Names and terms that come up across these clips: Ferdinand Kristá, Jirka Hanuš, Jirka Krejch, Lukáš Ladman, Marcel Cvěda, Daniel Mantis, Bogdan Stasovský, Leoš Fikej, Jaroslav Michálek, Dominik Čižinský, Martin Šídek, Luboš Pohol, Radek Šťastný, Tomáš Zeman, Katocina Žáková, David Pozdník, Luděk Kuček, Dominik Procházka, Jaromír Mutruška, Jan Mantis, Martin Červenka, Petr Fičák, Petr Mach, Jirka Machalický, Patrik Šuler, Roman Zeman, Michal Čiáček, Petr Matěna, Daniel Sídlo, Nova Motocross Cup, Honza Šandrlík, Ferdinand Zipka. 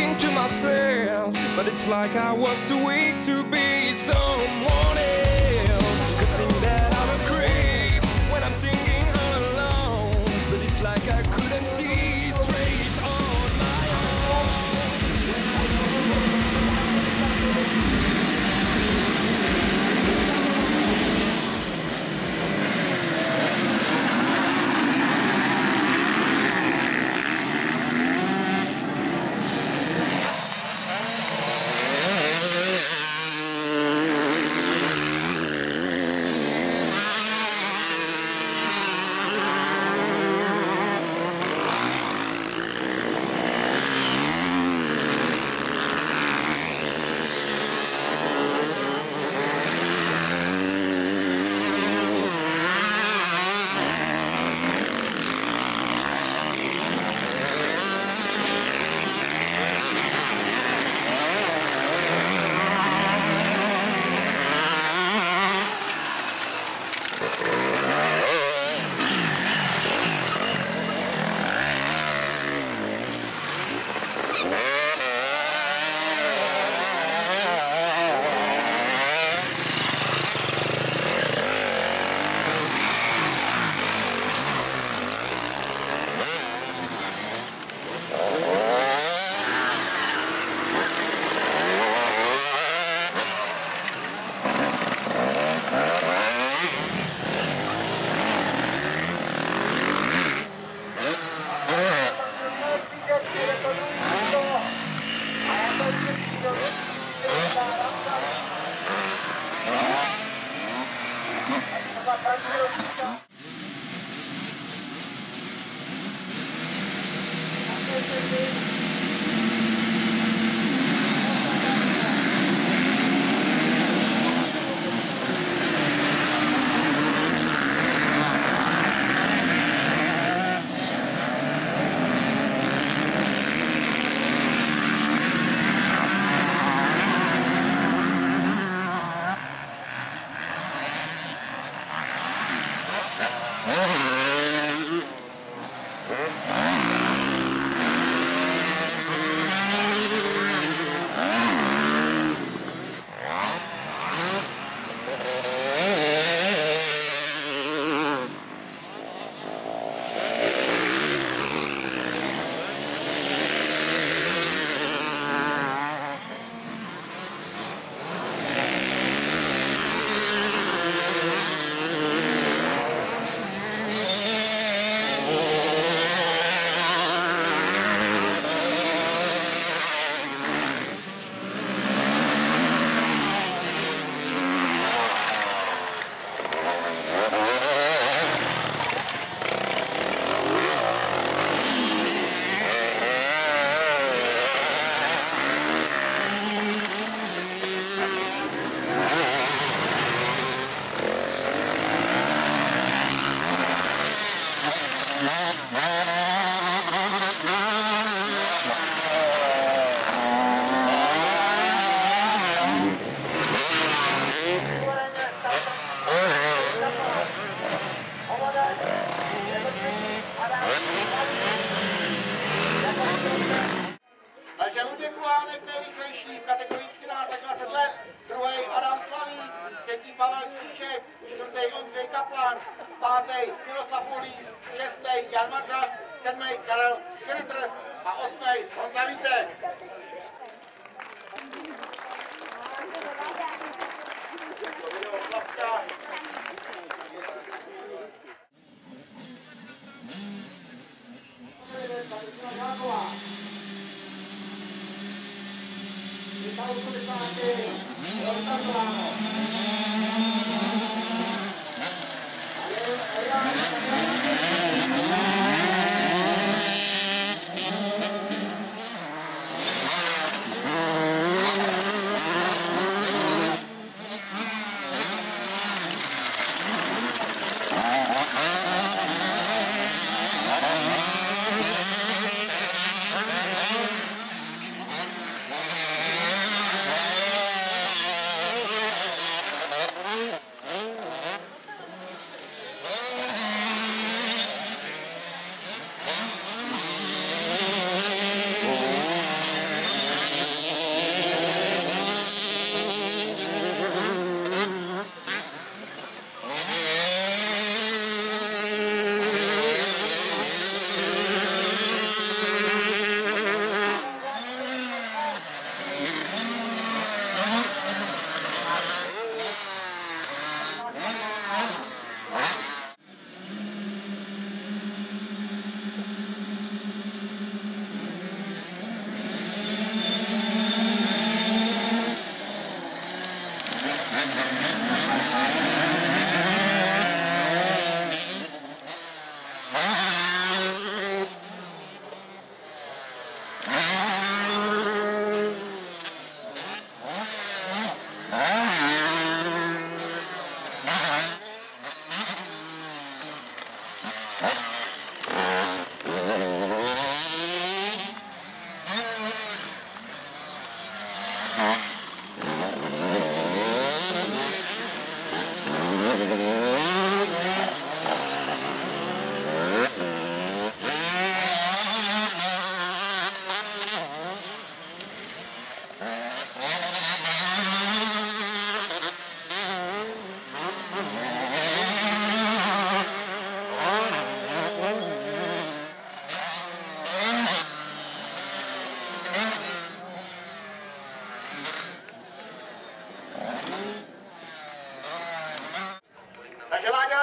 thinking to myself, but it's like I was too weak to be someone else. Good thing that I'm a creep when I'm singing all alone, but it's like I couldn't see straight on my Jan Mantis, sedmý Karel Šydry a osmý Sądawitek.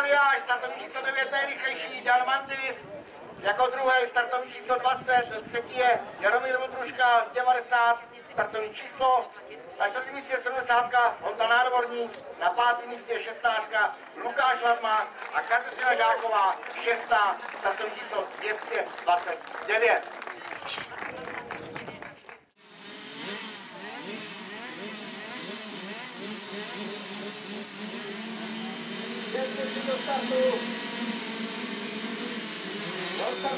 Aliáš, startovní číslo 9 nejrychlejší, Jan Mantis, jako druhý startovní číslo 20, třetí je Jaromír Mutruška 90, startovní číslo, na čtvrtém místě 70, Hontan Árvorník, na pátém místě 16, Lukáš Ladman a Katocina Žáková 6, startovní číslo 229. Do startu! Do startu!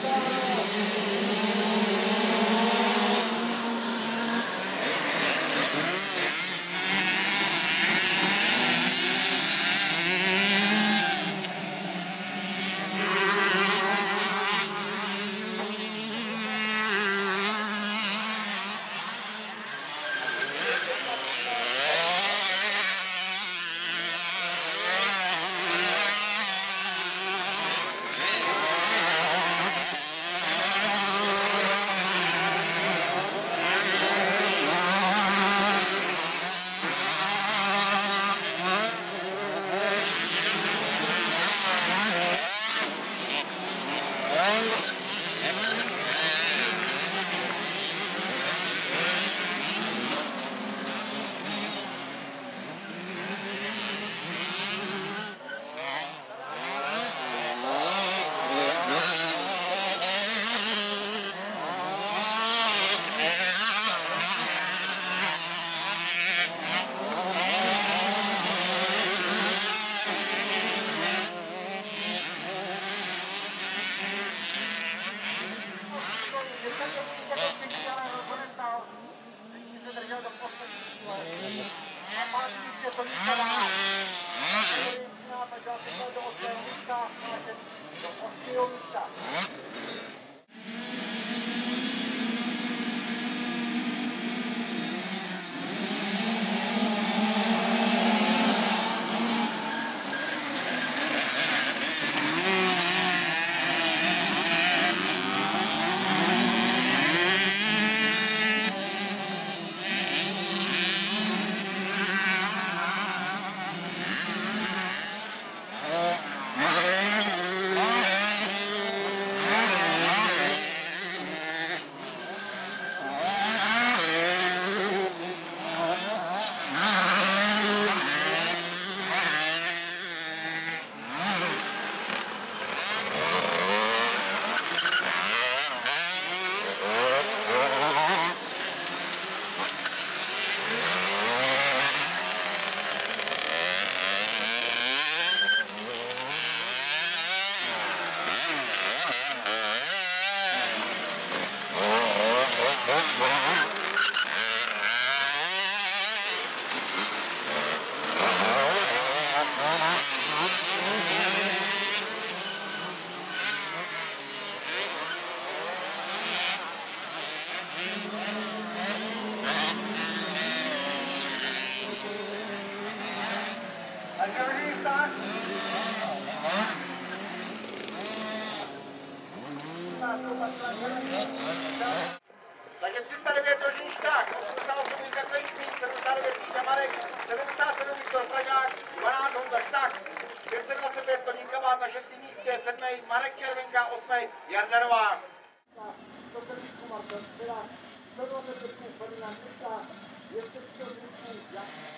Takže 309 Dožinšták, 88 Víta Klejčmín, 79 Víta Marek, 77 Vítor Pražák, 12 Honza Šták, 525 Toníka Vát na 6. místě, 7. Marek Červenka, 8. Jarda Novák. Do prvníku Marcel Přeláš, 125 Ferdinand Kristá, 240 Vítků Jaků.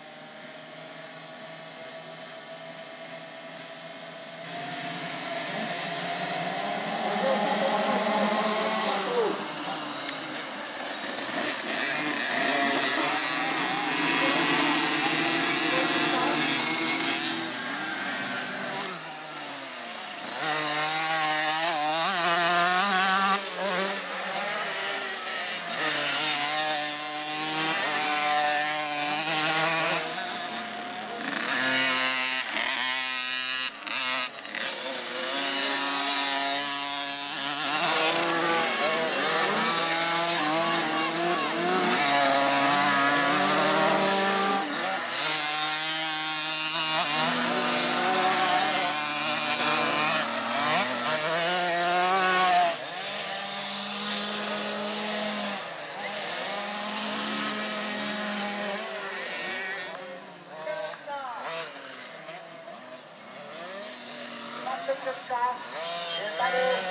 Mutruška je tady.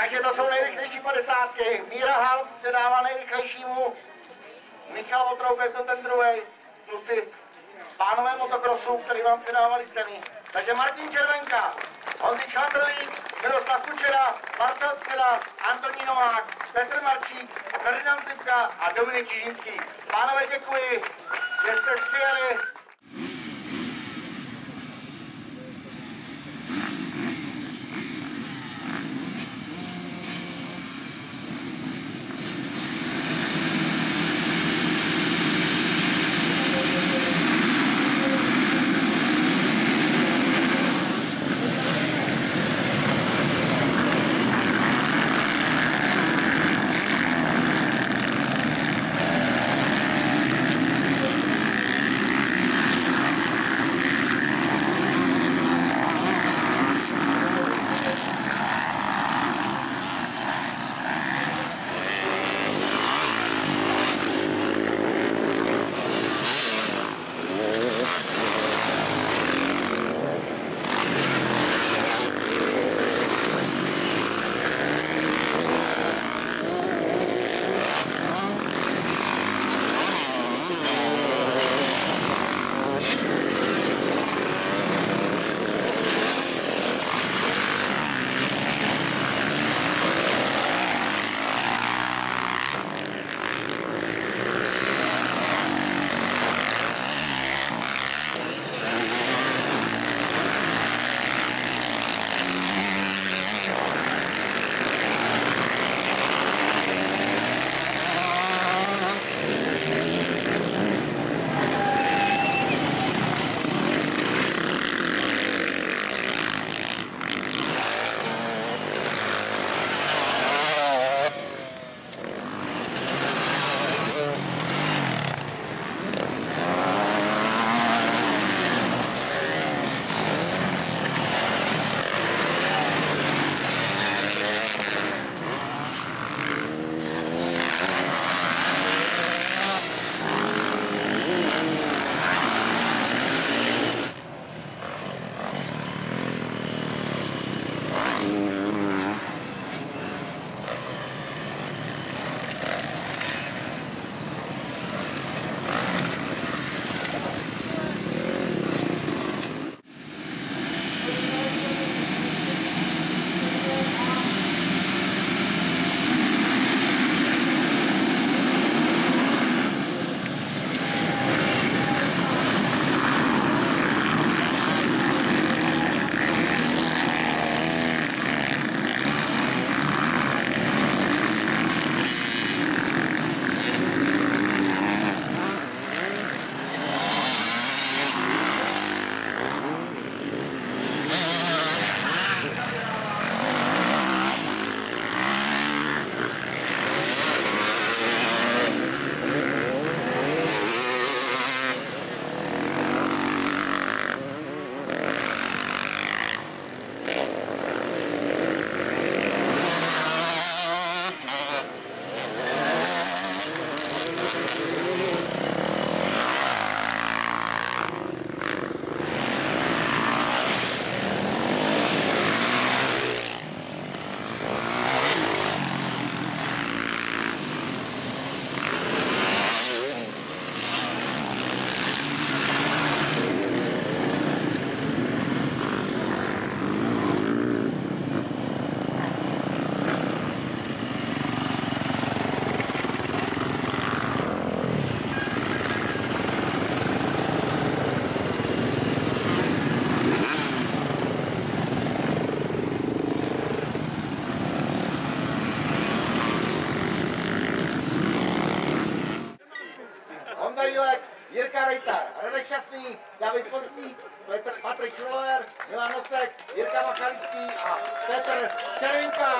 Takže to jsou nejrychlejší 50. Míra Halm se dává nejrychlejšímu. Michal Otroubek to ten druhý. Kluci, pánové motokrosu, který vám předávali ceny. Takže Martin Červenka, Honzi Šandrlík, Miroslav Kučera, Marcel Cvěda, Antonín Novák, Petr Marčík, Ferdinand Zipka a Dominik Čižinský. Pánové, děkuji, že jste přijeli. Vejta, Radek Šťastný, David Pozdník, Patrik Šuler, Milan Nosek, Jirka Machalický a Petr Čerinka.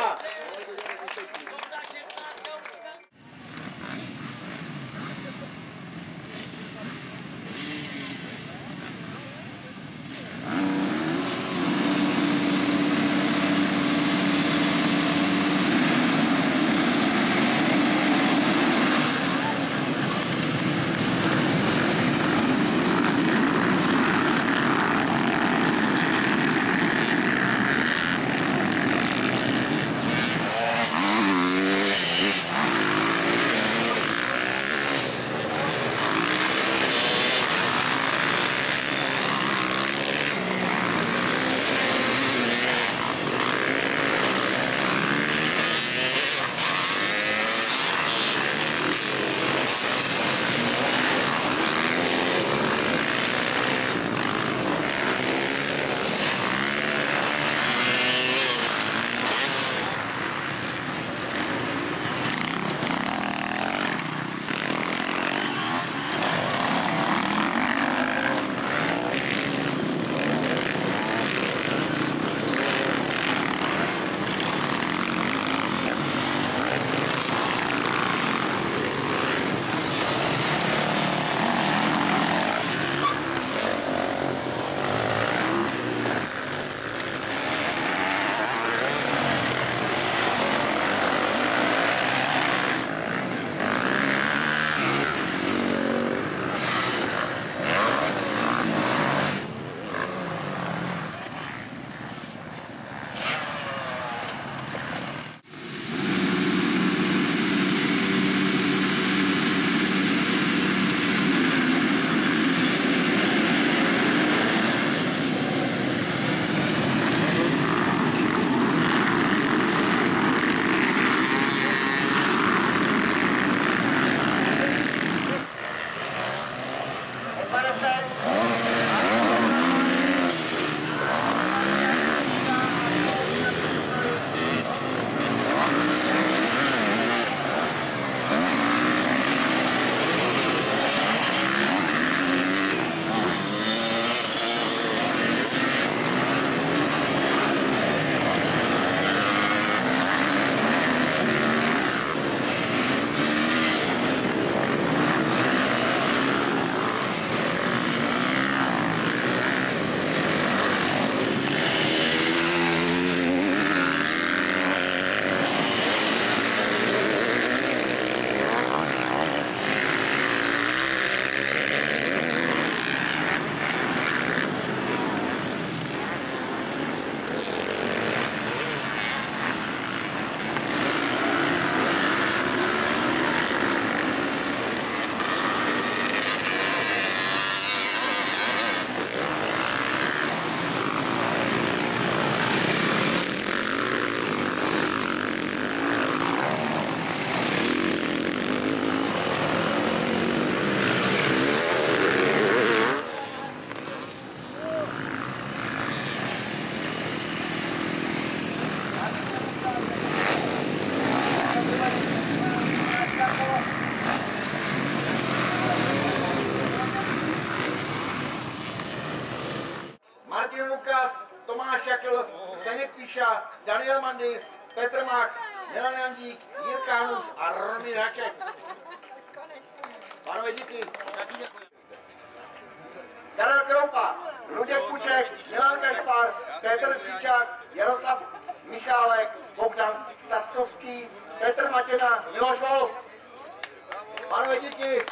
Daniel Mantis, Petr Mach, Milan Jandík, Jirka Hanuš a Romír Haček. Pánové, díky. Karel Kroupa, Luděk Kuček, Milan Kašpar, Petr Fičák, Jaroslav Michálek, Bogdan Stasovský, Petr Matěna, Miloš Wolf. Pánové, díky.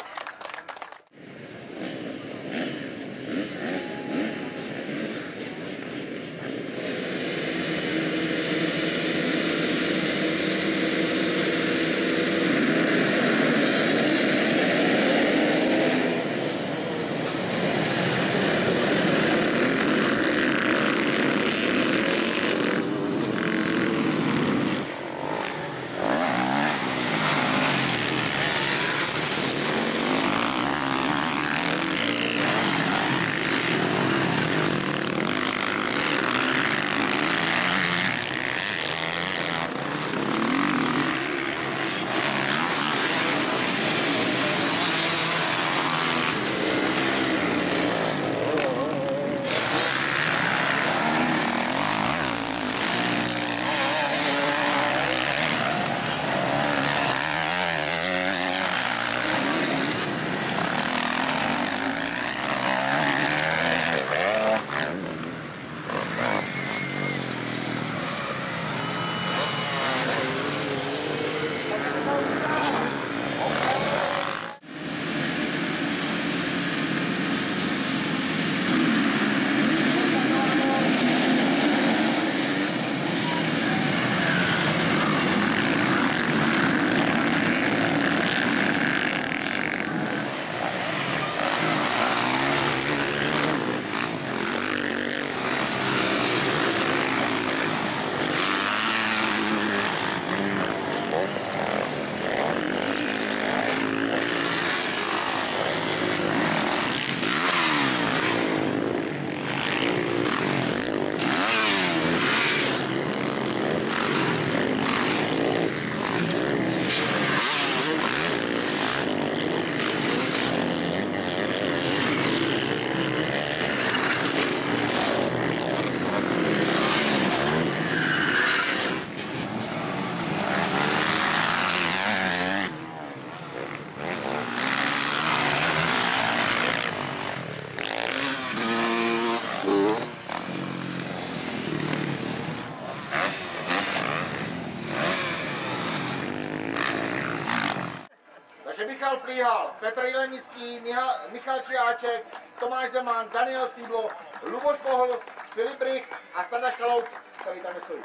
Takže Michal Plíhal, Petr Jelenický, Michal Čiáček, Tomáš Zeman, Daniel Sídlo, Luboš Pohol, Filip Rych a Stada Škalov, který tam stojí.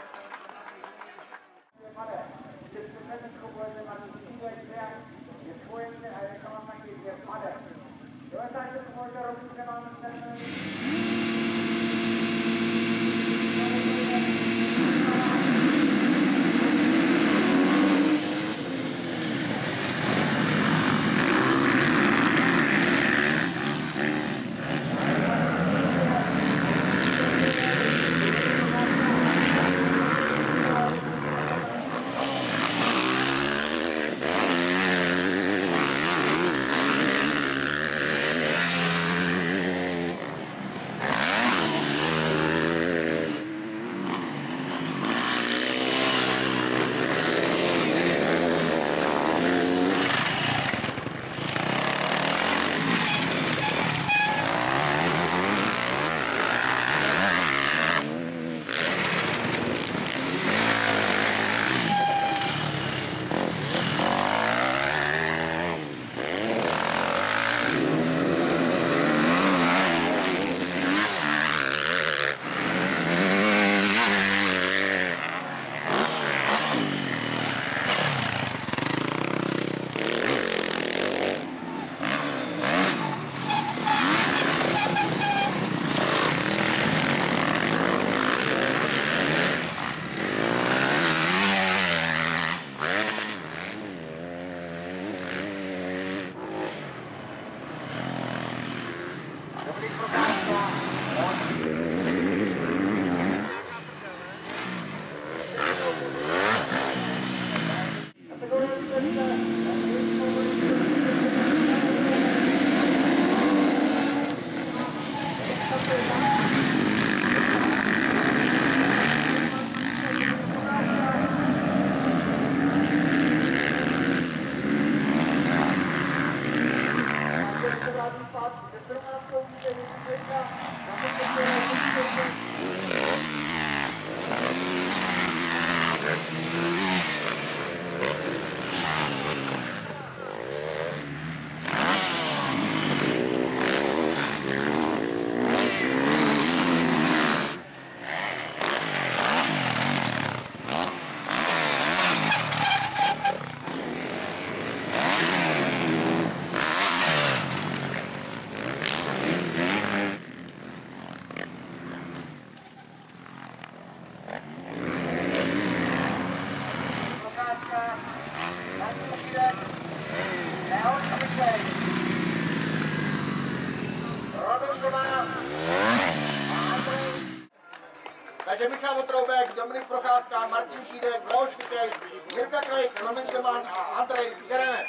Takže Michal Votroubek, Dominik Procházka, Martin Šídek, Leoš Fikej, Jirka Krejch, Roman Zeman a Andrej Zeremec.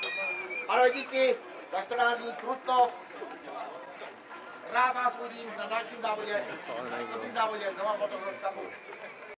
Ano, díky za 14 dní Krutnov. Rád vás uvidím na dalším závodě, na závodě Nová motokross Cupu.